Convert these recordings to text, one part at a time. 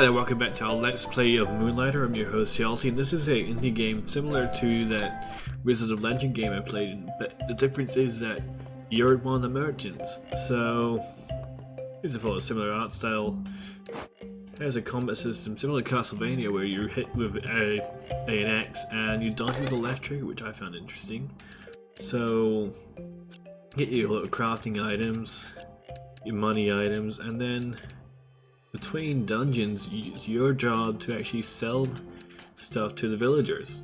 Hello, welcome back to our Let's Play of Moonlighter. I'm your host, Chelsea, and this is an indie game similar to that Wizard of Legend game I played, but the difference is that you're one of the merchants. So, it's a similar art style. There's a combat system similar to Castlevania where you're hit with an axe and you dodge with the left trigger, which I found interesting. So, get your little crafting items, your money items, and then between dungeons, it's your job to actually sell stuff to the villagers.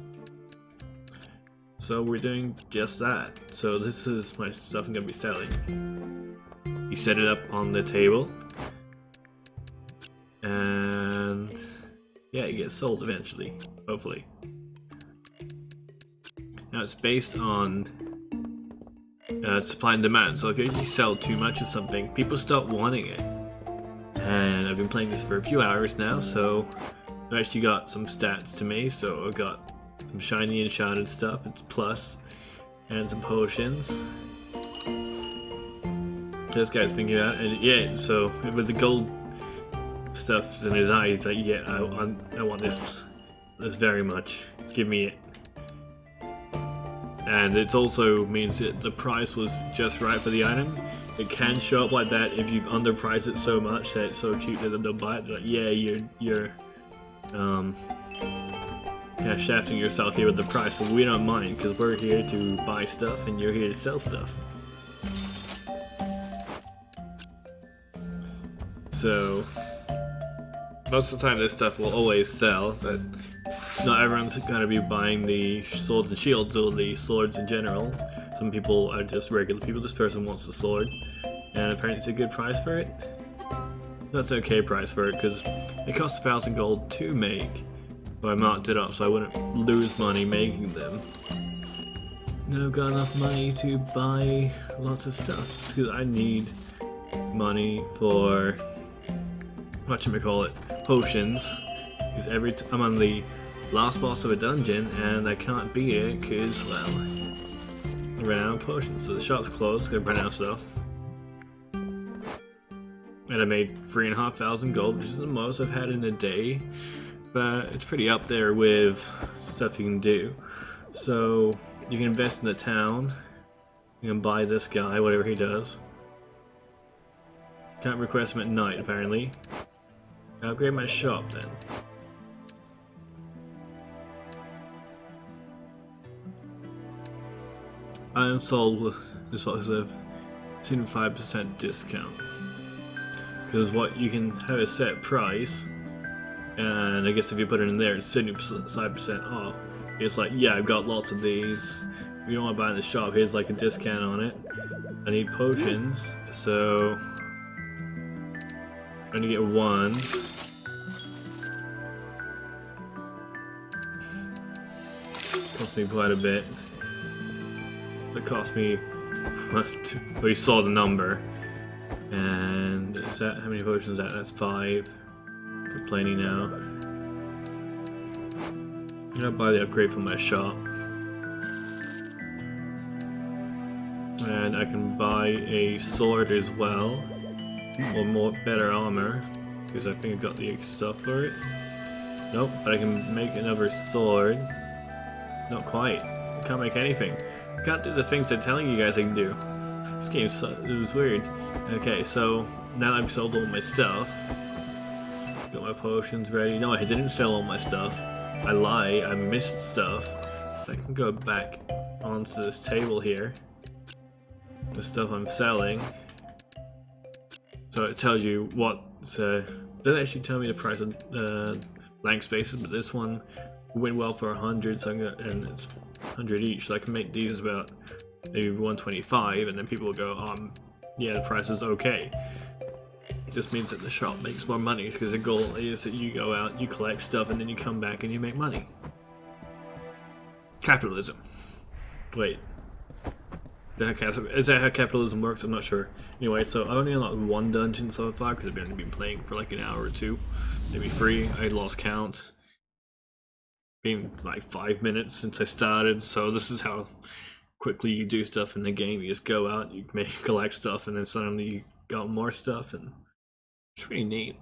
So we're doing just that. So this is my stuff I'm going to be selling. You set it up on the table. And yeah, it gets sold eventually, hopefully. Now it's based on supply and demand. So if you sell too much of something, people stop wanting it. And I've been playing this for a few hours now, so I've actually got some stats to me. So I've got some shiny and shotted stuff, it's plus, and some potions. This guy's figured out, and yeah, so with the gold stuff in his eyes, like, yeah, I want this very much, give me it. And it also means that the price was just right for the item. It can show up like that if you've underpriced it so much that it's so cheap that they'll buy it. They're like, yeah, you're shafting yourself here with the price, but we don't mind because we're here to buy stuff and you're here to sell stuff. So most of the time this stuff will always sell, but not everyone's going to be buying the swords and shields or the swords in general. Some people are just regular people. This person wants the sword, and apparently it's a good price for it. That's an okay price for it because it costs 1,000 gold to make, but I marked it up so I wouldn't lose money making them. Now I've got enough money to buy lots of stuff because I need money for whatchamacallit, potions. Because every time I'm on the last boss of a dungeon and I can't beat it because, well, I ran out of potions. So the shop's closed because I ran out of stuff. And I made 3,500 gold, which is the most I've had in a day. But it's pretty up there with stuff you can do. So you can invest in the town. You can buy this guy, whatever he does. Can't request him at night, apparently. I'll upgrade my shop then. I'm sold with this was a 75% discount because what you can have a set price, and I guess if you put it in there it's 75% off. It's like, yeah, I've got lots of these, if you don't want to buy in the shop, here's like a discount on it. I need potions, so I'm gonna get one. Cost me quite a bit. It cost me, well, you saw the number. And is that, how many potions is that? That's 5. Complaining now. I'm gonna buy the upgrade from my shop. And I can buy a sword as well. Or more, better armor. Because I think I've got the stuff for it. Nope, but I can make another sword. Not quite. I can't make anything. Can't do the things they're telling you guys I can do. This game sucks. It was weird. Okay, so now that I've sold all my stuff, got my potions ready. No, I didn't sell all my stuff. I lie. I missed stuff. I can go back onto this table here. The stuff I'm selling. So it tells you what. So it doesn't actually tell me the price of blank spaces, but this one went well for 100, so I'm gonna, and it's 100 each, so I can make these about maybe 125, and then people will go, yeah, the price is okay. It just means that the shop makes more money because the goal is that you go out, you collect stuff, and then you come back and you make money. Capitalism. Wait, is that how capitalism works? I'm not sure. Anyway, so I only unlocked one dungeon so far because I've only been playing for like an hour or two, maybe 3. I lost count. Been like 5 minutes since I started, so this is how quickly you do stuff in the game. You just go out, you collect stuff, and then suddenly you got more stuff, and it's pretty neat.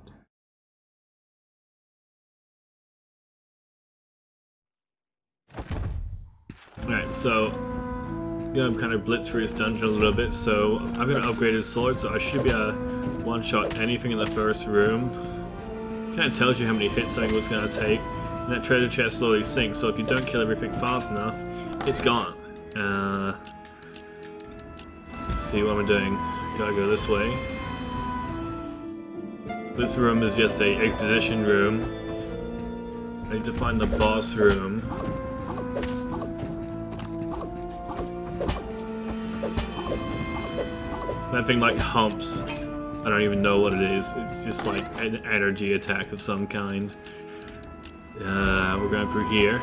Alright, so I'm kind of blitzed through this dungeon a little bit, so I'm going to upgrade his sword, so I should be able to one-shot anything in the first room. Kind of tells you how many hits I was going to take. And that treasure chest slowly sinks, so if you don't kill everything fast enough, it's gone. Let's see what I'm doing. Gotta go this way. This room is just a exposition room. I need to find the boss room. That thing like humps. I don't even know what it is. It's just like an energy attack of some kind. We're going through here.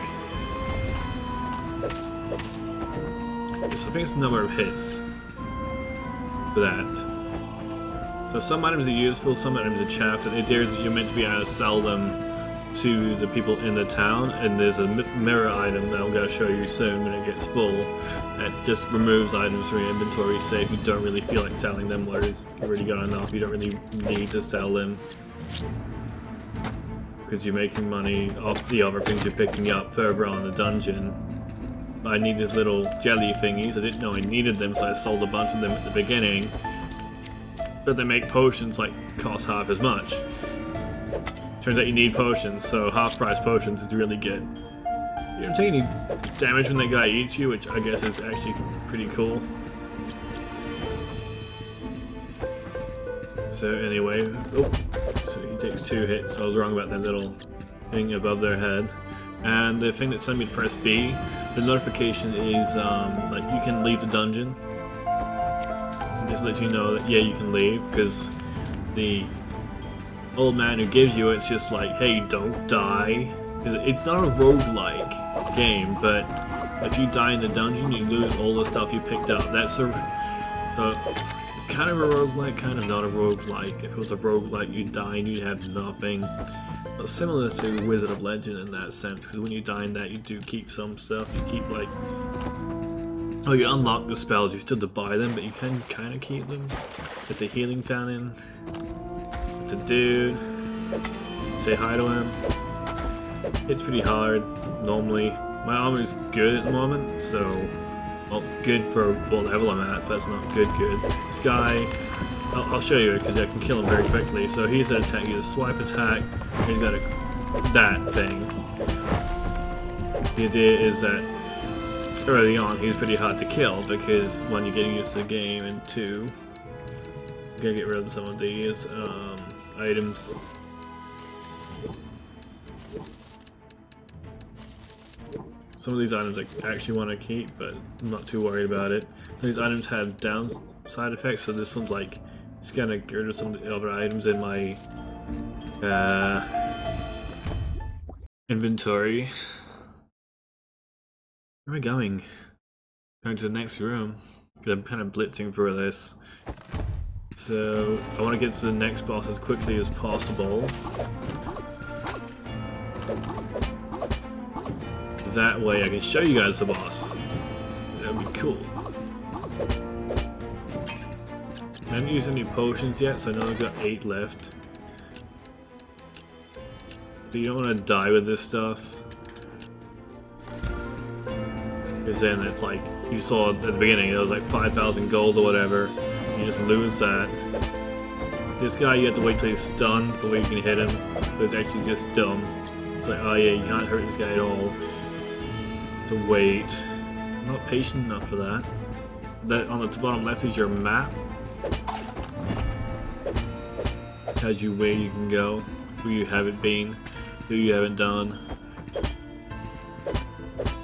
So I think it's the number of hits for that. So some items are useful, some items are chaff. The idea is that you're meant to be able to sell them to the people in the town, and there's a mirror item that I'm going to show you soon when it gets full that just removes items from your inventory, so if you don't really feel like selling them, or you've already got enough, you don't really need to sell them, because you're making money off the other things you're picking up further on the dungeon. I need these little jelly thingies. I didn't know I needed them, so I sold a bunch of them at the beginning. But they make potions like cost half as much. Turns out you need potions, so half-price potions is really good. You don't take any damage when that guy eats you, which I guess is actually pretty cool. So anyway, so he takes 2 hits, so I was wrong about that little thing above their head. And the thing that sent me to press B, the notification is like you can leave the dungeon. It just lets you know that yeah, you can leave, because the old man who gives you it's just like, hey, don't die. It's not a roguelike game, but if you die in the dungeon, you lose all the stuff you picked up. That's the kind of a roguelike, kind of not a roguelike. If it was a roguelike, you'd die and you'd have nothing. But similar to Wizard of Legend in that sense, because when you die in that, you do keep some stuff. You keep, like, oh, you unlock the spells, you still have to buy them, but you can kind of keep them. It's a healing fountain. It's a dude. Say hi to him. It's pretty hard, normally. My armor is good at the moment, so well, good for what level I'm at, but it's not good. This guy, I'll show you it because I can kill him very quickly. So he's an attack, he's a swipe attack, and he's got that thing. The idea is that early on he's pretty hard to kill because 1, you're getting used to the game, and 2, I'm gonna get rid of some of these items. Some of these items I actually want to keep, but I'm not too worried about it. So these items have downside effects, so this one's like, it's gonna get rid of some of the other items in my inventory. Where am I going? Going to the next room, because I'm kind of blitzing through this. So I want to get to the next boss as quickly as possible. That way I can show you guys the boss. That would be cool. I haven't used any potions yet, so I know I've got 8 left. But you don't want to die with this stuff, because then it's like, you saw at the beginning, it was like 5,000 gold or whatever. You just lose that. This guy, you have to wait till he's stunned before you can hit him. So it's actually just dumb. It's like, oh yeah, you can't hurt this guy at all. Wait, I'm not patient enough for that. That on the bottom left is your map. Tells you where you can go, who you haven't been, who you haven't done.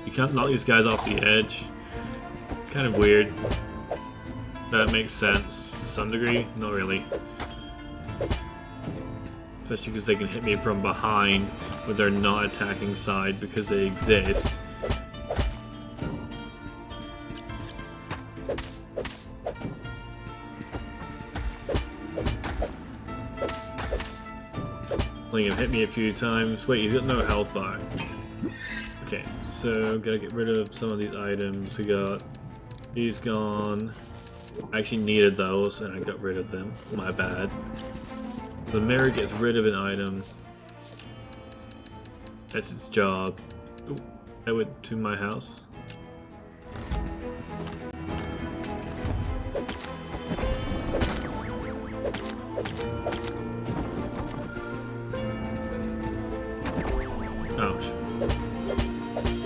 You can't knock these guys off the edge. Kind of weird. That makes sense to some degree, not really. Especially because they can hit me from behind with their not attacking side because they exist. Hit me a few times. Wait, you've got no health bar. Okay, so I'm gonna get rid of some of these items. We got these gone. I actually needed those and I got rid of them. My bad. The mirror gets rid of an item. That's its job. Ooh, I went to my house.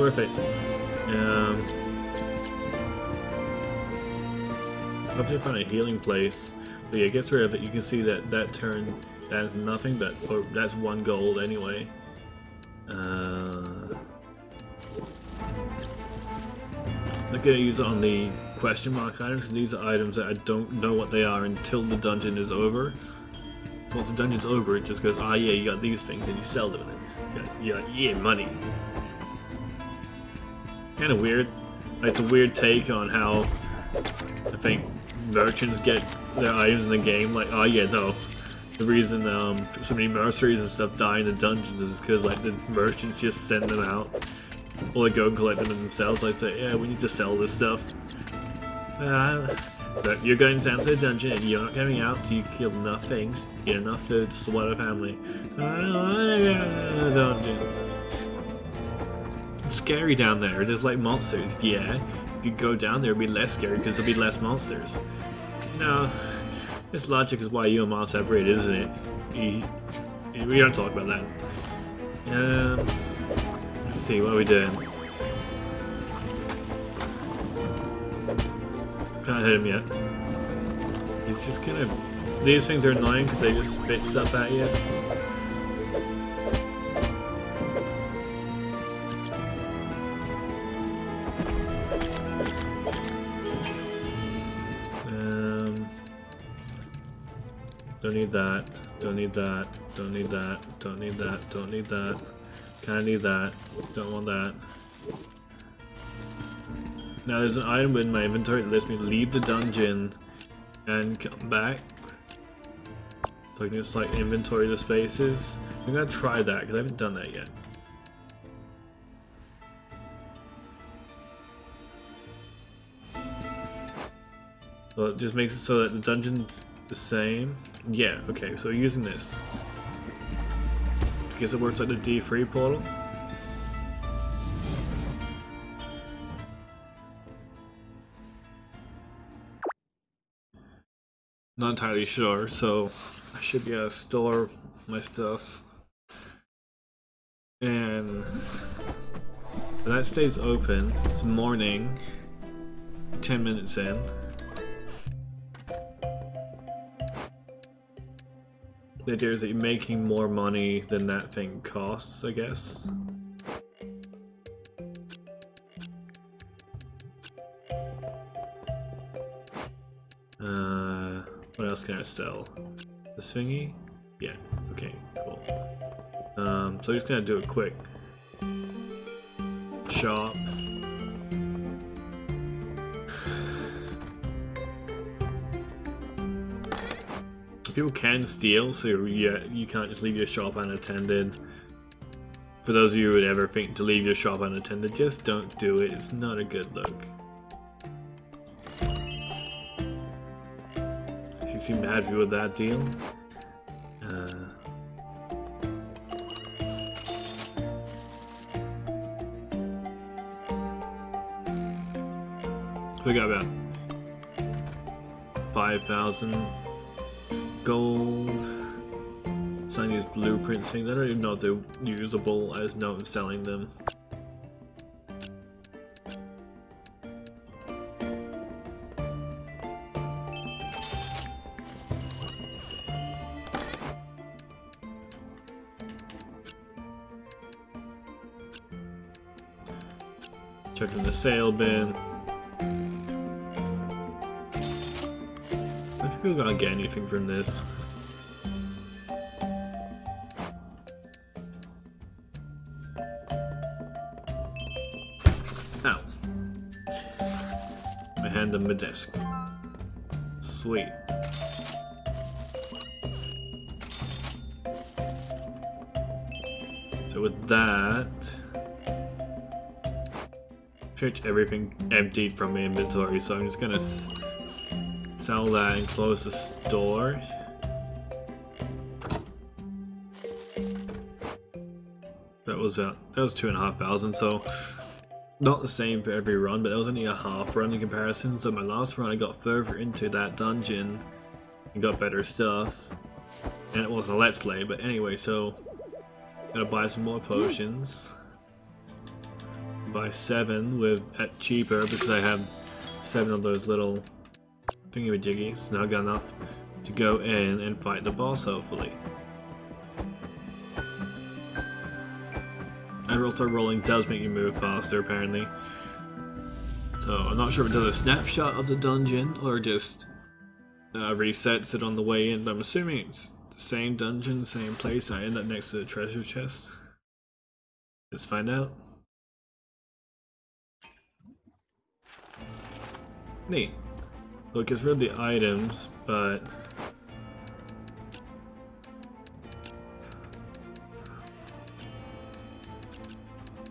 worth it. After you find a healing place, but yeah, it gets rid of it. You can see that that turn, that's nothing, but or that's 1 gold anyway. I'm gonna use it on the question mark items. These are items that I don't know what they are until the dungeon is over. Once the dungeon's over, it just goes, ah, yeah, you got these things, and you sell them, and you got, yeah, money. Kind of weird. It's a weird take on how I think merchants get their items in the game. Like, oh yeah, no. The reason so many mercenaries and stuff die in the dungeons is because like the merchants just send them out, or they go and collect them themselves. Like, say, yeah, we need to sell this stuff. But you're going down to the dungeon and you're not coming out till you kill enough things, get enough food to support a family. I don't want to go to the dungeon. It's scary down there. There's like monsters. Yeah, if you go down there, it'd be less scary because there'll be less monsters. No. This logic is why you and Mom separate, isn't it? We don't talk about that. Let's see, what are we doing? Can't hit him yet. He's just gonna... These things are annoying because they just spit stuff at you. Don't need that, don't need that, don't need that, don't need that, don't need that, kinda need that, don't want that. Now there's an item in my inventory that lets me leave the dungeon and come back. So I can just like inventory the spaces. I'm gonna try that because I haven't done that yet. So it just makes it so that the dungeon's the same. Yeah, okay, so using this. I guess it works like the D3 portal. Not entirely sure, so I should be able to store my stuff. And that stays open. It's morning, 10 minutes in. The idea is that you're making more money than that thing costs, I guess. What else can I sell? The thingy? Yeah, okay, cool. So I'm just gonna do a quick shop. People can steal, so yeah, you can't just leave your shop unattended. For those of you who would ever think to leave your shop unattended, just don't do it. It's not a good look. If you seem happy with that deal. So we got about 5,000. Gold. So I use blueprint things. I don't even know if they're usable. I just know I'm selling them. Checking the sale bin. People gonna get anything from this. Ow. I hand them the desk. Sweet. So with that, search everything empty from my inventory, so I'm just gonna sell that and close the store. That was 2,500, so not the same for every run, but that was only a half run in comparison. So my last run I got further into that dungeon and got better stuff. And it wasn't a let's play, but anyway, so gotta buy some more potions. by 7 with at cheaper because I have 7 of those little thingy-majiggies. Now I've got enough to go in and fight the boss, hopefully. And also rolling does make you move faster, apparently. So I'm not sure if it does a snapshot of the dungeon or just resets it on the way in, but I'm assuming it's the same dungeon, same place. I end up next to the treasure chest. Let's find out. Neat. Look, it's really the items, but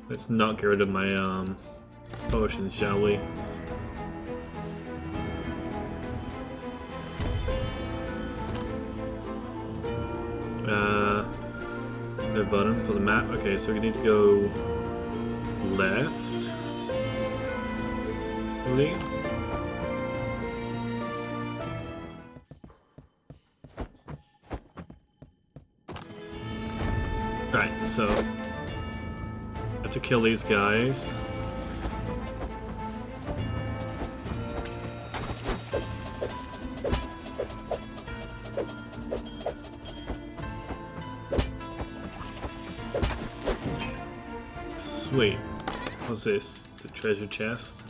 let's not get rid of my potions, shall we? The button for the map. Okay, so we need to go left. Really? Alright, so I have to kill these guys. Sweet. What's this? The treasure chest.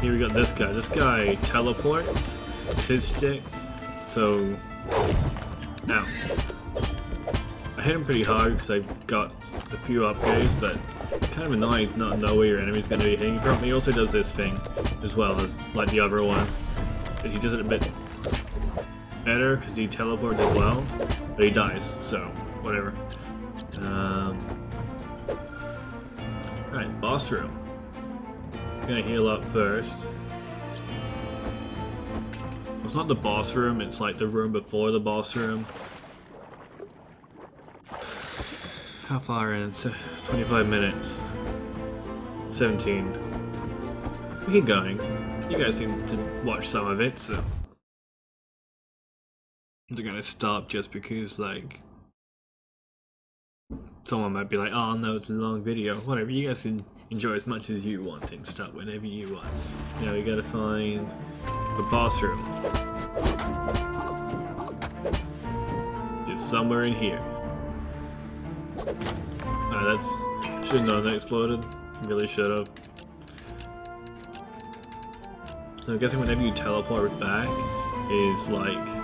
Here we got this guy. This guy teleports. His stick. So now I hit him pretty hard because I've got a few upgrades, but kind of annoying not know where your enemy's going to be hitting from. He also does this thing as well as like the other one, but he does it a bit better because he teleports as well, but he dies. So. Whatever. Alright, boss room. I'm gonna heal up first. It's not the boss room, it's like the room before the boss room. How far in? It's 25 minutes. 17. We keep going. You guys seem to watch some of it, so they're gonna stop just because, like, someone might be like, oh no, it's a long video. Whatever, you guys can enjoy as much as you want and start whenever you want. Now we gotta find the boss room. It's somewhere in here. Alright, that's... shouldn't have exploded. Really should have. So I'm guessing whenever you teleport back is like...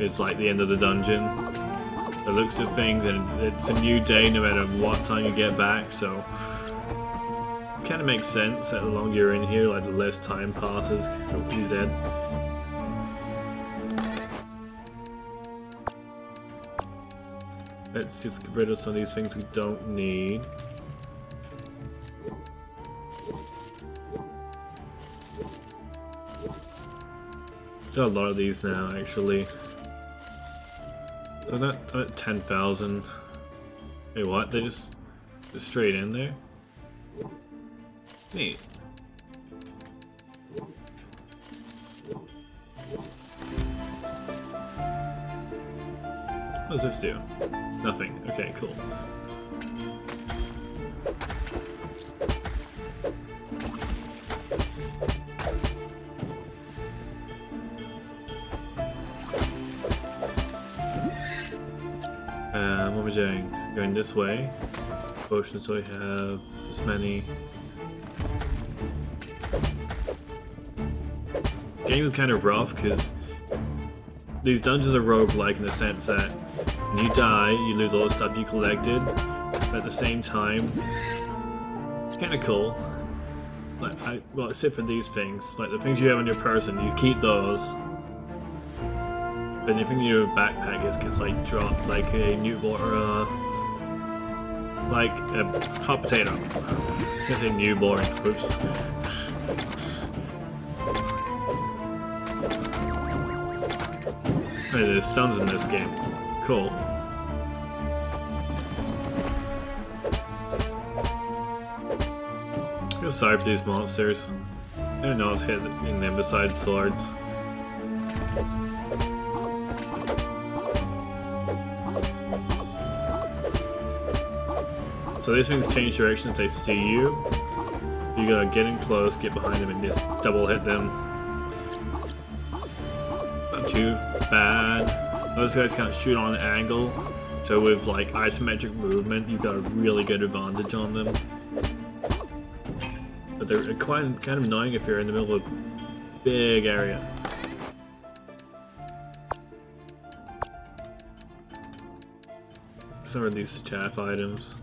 it's like the end of the dungeon. It looks at things and it's a new day no matter what time you get back, so kind of makes sense that the longer you're in here, like the less time passes. Oh, he's dead. Let's just get rid of some of these things we don't need. Got a lot of these now, actually. So that, I'm at 10,000. Wait, what? They just... they're straight in there? Neat. What does this do? Nothing. Okay, cool. What am I doing? Going this way. Potions, do I have this many? Game is kind of rough because these dungeons are roguelike in the sense that when you die, you lose all the stuff you collected. But at the same time, it's kind of cool. Like, well, except for these things, like the things you have on your person, you keep those. But anything in your backpack is gets like dropped like a new or like a hot potato. I say newborn. Oops. Hey, there's stuns in this game. Cool. I'm sorry for these monsters. Who knows hid in them besides swords? So these things change direction if they see you. You gotta get in close, get behind them, and just double hit them. Not too bad. Those guys can't shoot on an angle, so with like isometric movement, you've got a really good advantage on them. But they're kind of annoying if you're in the middle of a big area. Some of these chaff items.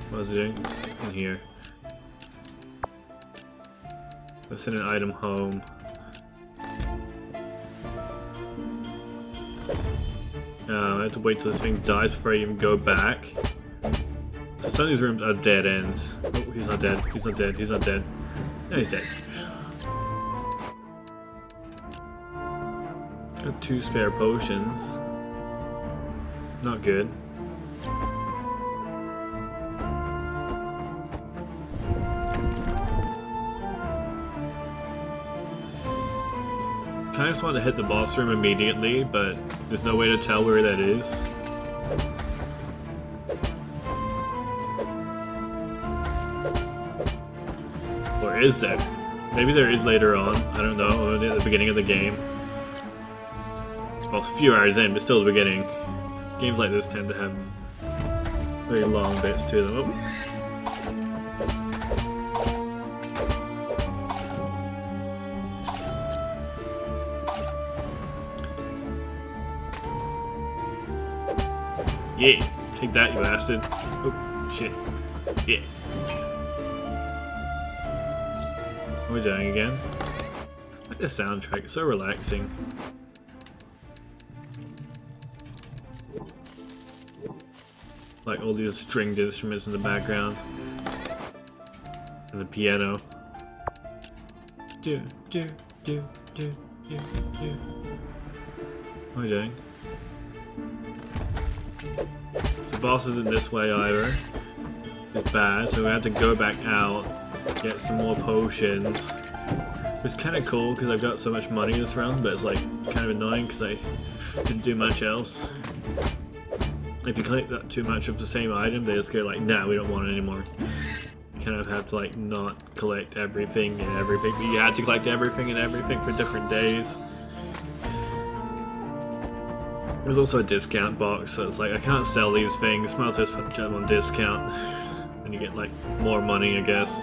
What was it doing? In here. Let's send an item home. I have to wait till this thing dies before I even go back. So some of these rooms are dead ends. Oh, he's not dead. He's not dead. He's not dead. No, he's dead. Got 2 spare potions. Not good. I just want to hit the boss room immediately, but there's no way to tell where that is. Or is that? Maybe there is later on. I don't know. At the beginning of the game. Well, it's a few hours in, but still the beginning. Games like this tend to have very long bits to them. Oops. Yeah, take that, you bastard. Oh, shit. Yeah. Are we dying again? I like this soundtrack, it's so relaxing. Like all these stringed instruments in the background. And the piano. Do, do, do, do, do, do. What are we doing? So the boss isn't this way either. It's bad, so we have to go back out, get some more potions. It's kind of cool because I've got so much money this round, but it's like kind of annoying because I didn't do much else. If you collect that too much of the same item, they just go like, nah, we don't want it anymore. You kind of have to like not collect everything and everything, but you had to collect everything and everything for different days. There's also a discount box, so it's like I can't sell these things, might as well just put them on discount and you get like more money, I guess.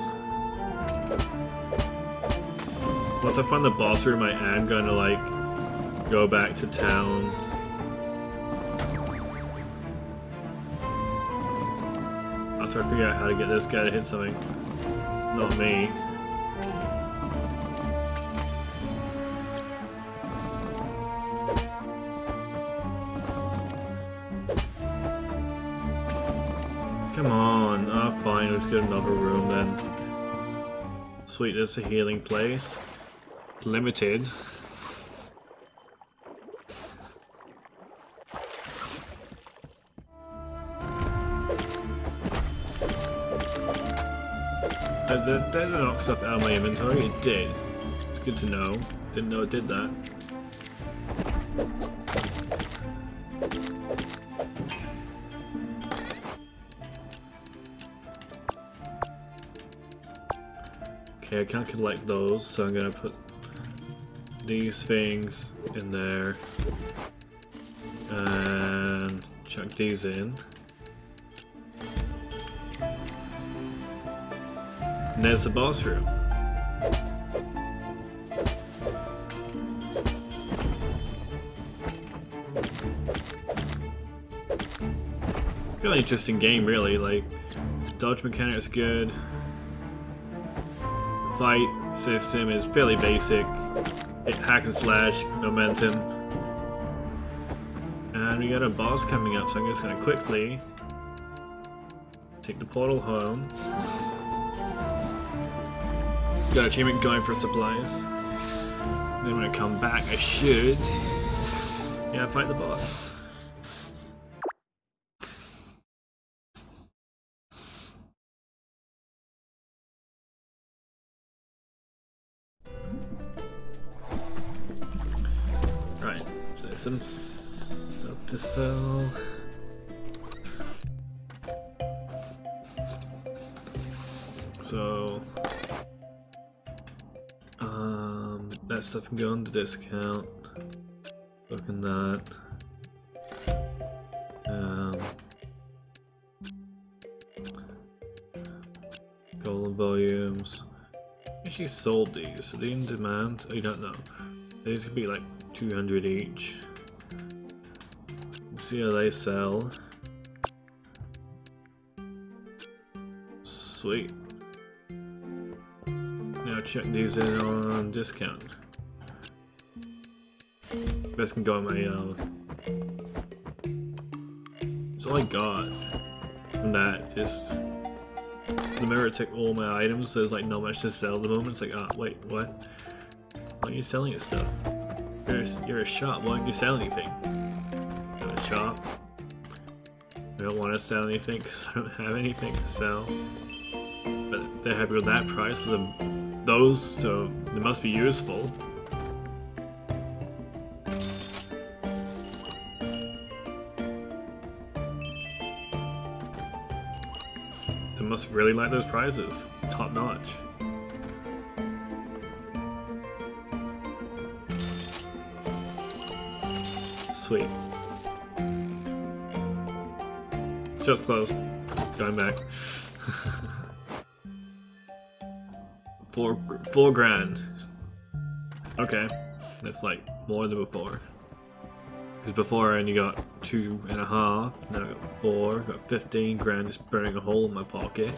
Once I find the boss room, I am gonna like go back to town. After I figure out how to get this guy to hit something. Not me. Come on, ah, oh, fine, let's get another room then. Sweet, this is a healing place. It's limited. Did it knock stuff out of my inventory? It did. It's good to know. Didn't know it did that. I can't collect those, so I'm gonna put these things in there and chuck these in. And there's the boss room. Really interesting game, really. Like, dodge mechanic's good. Fight system is fairly basic. It hack and slash, momentum. And we got a boss coming up, so I'm just gonna quickly take the portal home. Got achievement going for supplies. Then when I come back I should fight the boss. Get some stuff to sell. So, that stuff can go on the discount. Looking at that. Golden volumes. Actually sold these. Are they in demand? I don't know. These could be like 200 each. Let's see how they sell. Sweet. Now check these in on discount. This can go on my so all I got from that just the mirror took all my items, so there's like not much to sell at the moment. It's like, ah, oh, wait, what? Why aren't you selling this stuff? You're a shop, why aren't you selling anything? I'm a shop. I don't want to sell anything because I don't have anything to sell. But they're happy with that price for them, those, so they must be useful. They must really like those prizes. Top notch. Sweet. Just close. Going back. 4 grand. Okay, that's like more than before. Because before I only got 2.5, now I got 4. I got 15 grand. Just burning a hole in my pocket.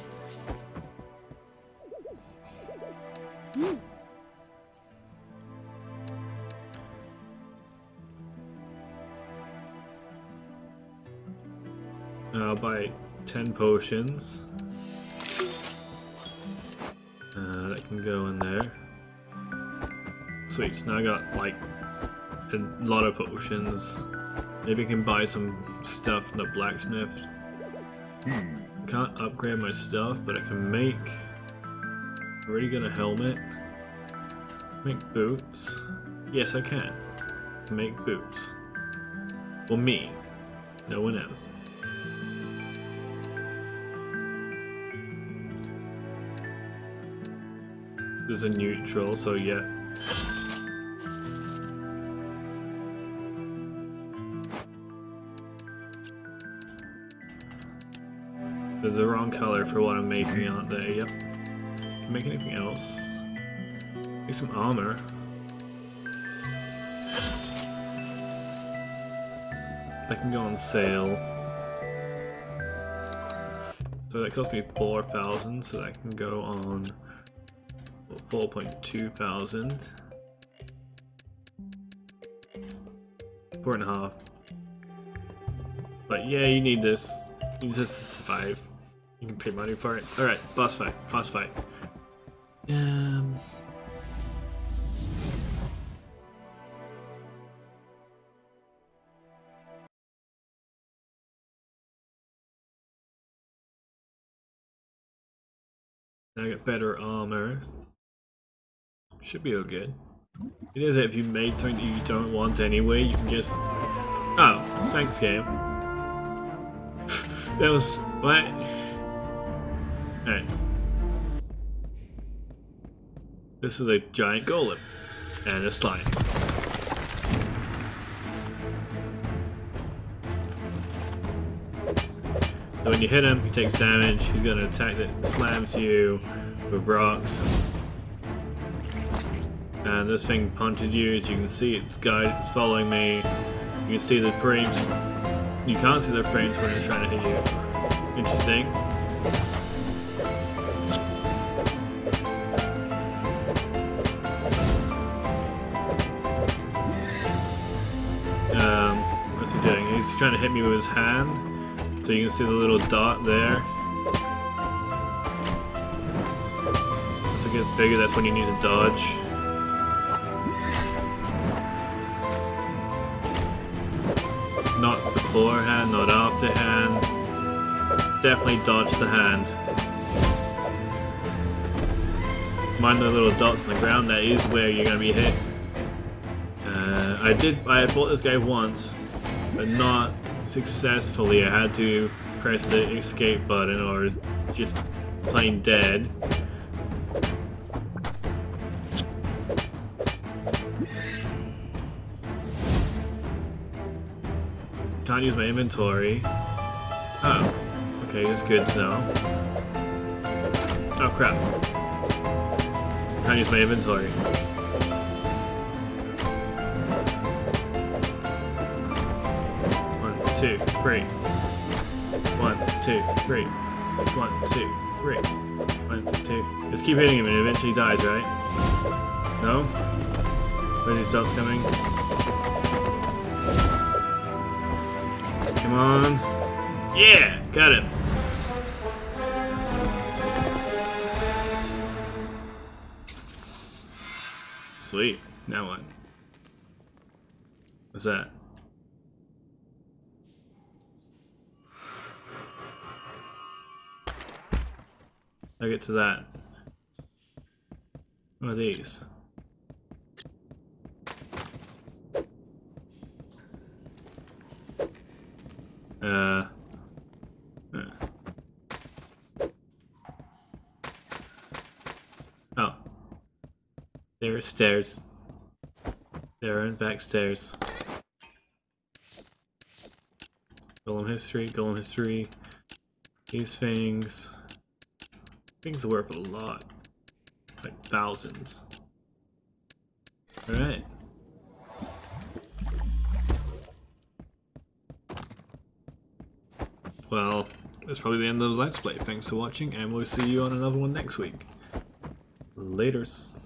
I'll buy 10 potions. That can go in there. Sweet, so now I got like a lot of potions. Maybe I can buy some stuff from the blacksmith. I can't upgrade my stuff, but I can make. I've already got a helmet. Make boots. Yes, I can. Make boots. Well, me. No one else. Is a neutral, so yeah. They're the wrong color for what I'm making, aren't they? Yep. Can make anything else. Make some armor. That can go on sale. So that cost me 4,000, so that can go on 4,200. 4.5. But yeah, you need this. You need this to survive. You can pay money for it. Alright, boss fight. Boss fight. I got better armor. Should be all good. It is if you made something that you don't want anyway, you can just... Oh, thanks game. That was... what? Alright. This is a giant golem. And a slime. So when you hit him, he takes damage, he's gonna attack that slams you with rocks. And this thing punches you, as you can see, it's guide, it's following me. You can see the frames. You can't see the frames when it's trying to hit you. Interesting. What's he doing? He's trying to hit me with his hand. So you can see the little dot there. As it gets bigger, that's when you need to dodge. Not beforehand, not afterhand. Definitely dodge the hand. Mind the little dots on the ground, that is where you're going to be hit. And I fought this guy once, but not successfully. I had to press the escape button or is just plain dead. Can't use my inventory. Oh, okay, that's good to know. Oh crap. Can't use my inventory. Two, three. One, two, three. One, two, three. One, two. Just keep hitting him and he eventually dies, right? No? Where's his dots coming? Come on. Yeah! Got him. Sweet. Now what? What's that? I'll get to that. What are these? Oh. There are stairs. There are back stairs. Golem history, golem history. These things. Things are worth a lot, like thousands. All right. Well, that's probably the end of the Let's Play. Thanks for watching, and we'll see you on another one next week. Laters.